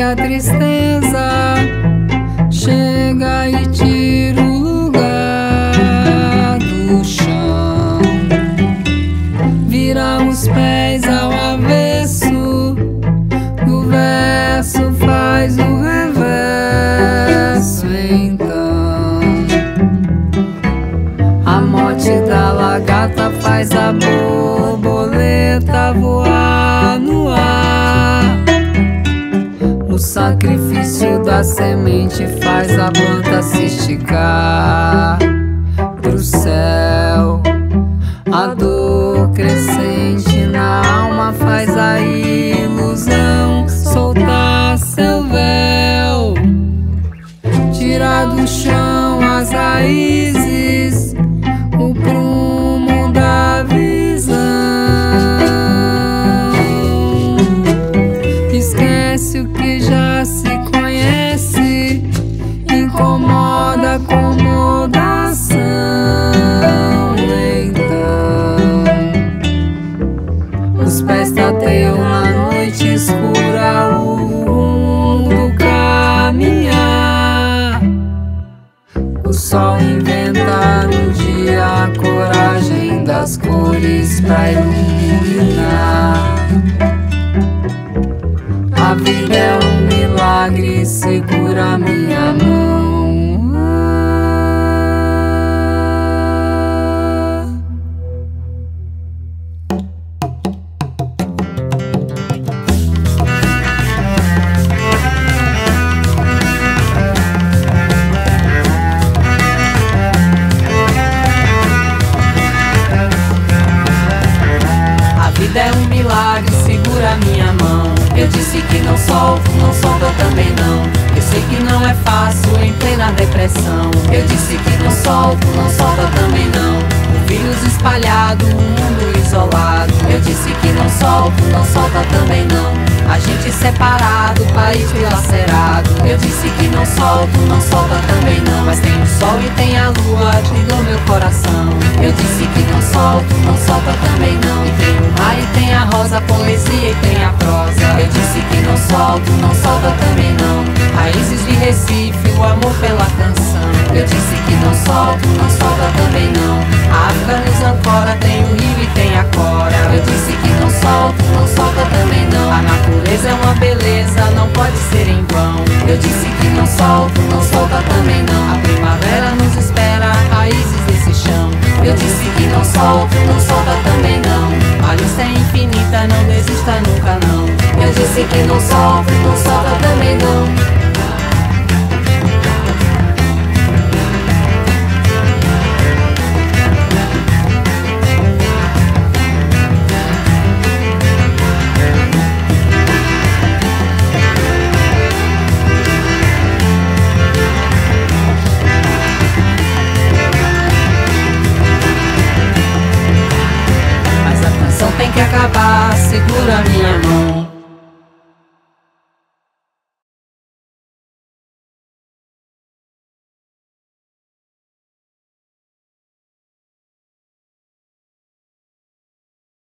chega a tristeza, chega e tira o lugar do chão. Vira os pés ao avesso, do verso faz o reverso. Então a morte da lagarta faz a borboleta voar no ar. O sacrifício da semente faz a planta se esticar pro céu. A dor crescente na alma faz a ilusão soltar seu véu. Tirar do chão as raízes, o prumo da visão. Esquece o que já se conhece, incomoda a acomodação. Então os pés tateiam na noite escura o rumo do caminhar. O sol inventa no dia a coragem das cores pra iluminar. A vida é um milagre, segura minha mão. A vida é um milagre, segura minha mão. Eu disse que não solto, não solto eu também não. Eu sei que não é fácil em plena depressão. Eu disse que não solto, não solto eu também não. O vírus espalhado, o mundo isolado. Eu disse que não solto, não solto eu também não. A gente separado, o país dilacerado. Eu disse que não solto, não solto eu também não. Mas tem o sol e tem a lua, te dou meu coração. Eu disse que não solto, não solto eu também não. E tem o mar e tem a rosa, a poesia e tem a prosa. Eu disse que não solto, não solto eu também não. Raízes de Recife, o amor pela canção. Eu disse que não solto eu também não. A África nos ancora, tem o rio e tem a cora. Eu disse que não solto eu também não. A natureza é uma beleza, não pode ser em vão. Eu disse que não solto eu também não. A primavera nos espera, raízes desse chão. Eu disse que não solto eu também não. A lista é infinita, não desista nunca não. Eu disse que não solto eu também não.